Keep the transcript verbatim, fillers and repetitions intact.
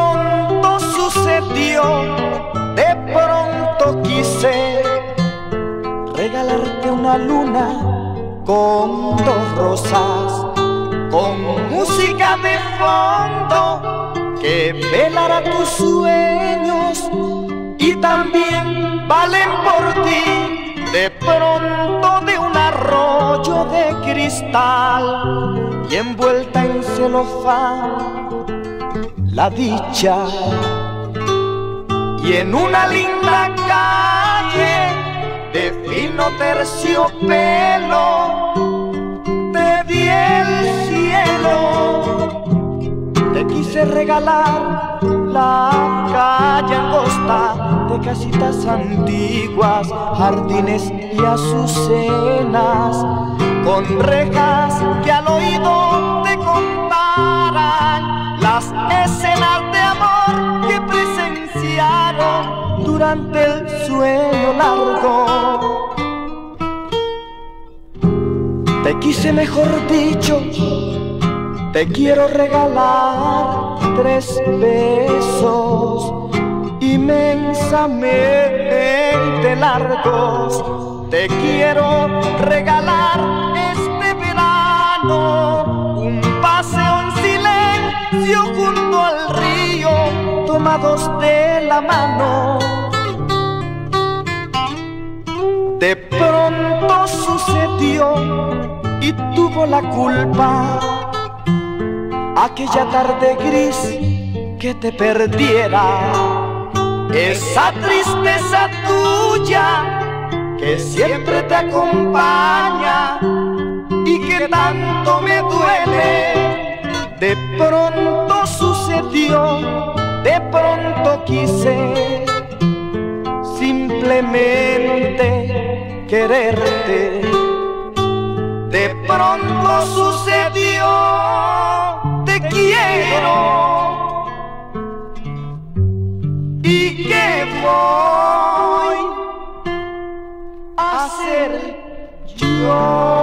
pronto sucedió, de pronto quise regalarte una luna con dos rosas, con música de fondo que velará tus sueños y también valen por ti. De pronto de un arroyo de cristal y envuelta en celofán la dicha, y en una linda calle de fino terciopelo te di el cielo. Te quise regalar la calle angosta de casitas antiguas, jardines y azucenas con rejas que al oído te contaran las escenas de amor que presenciaron durante el sueño largo. Te quise, mejor dicho, te quiero regalar tres besos inmensamente largos. Te quiero regalar este verano un paseo en silencio junto al río, tomados de la mano. De pronto sucedió y tuvo la culpa aquella tarde gris que te perdiera, esa tristeza tuya que siempre te acompaña y que tanto me duele. De pronto sucedió, de pronto quise simplemente quererte. De pronto sucedió, te quiero, ¿y qué voy a hacer yo?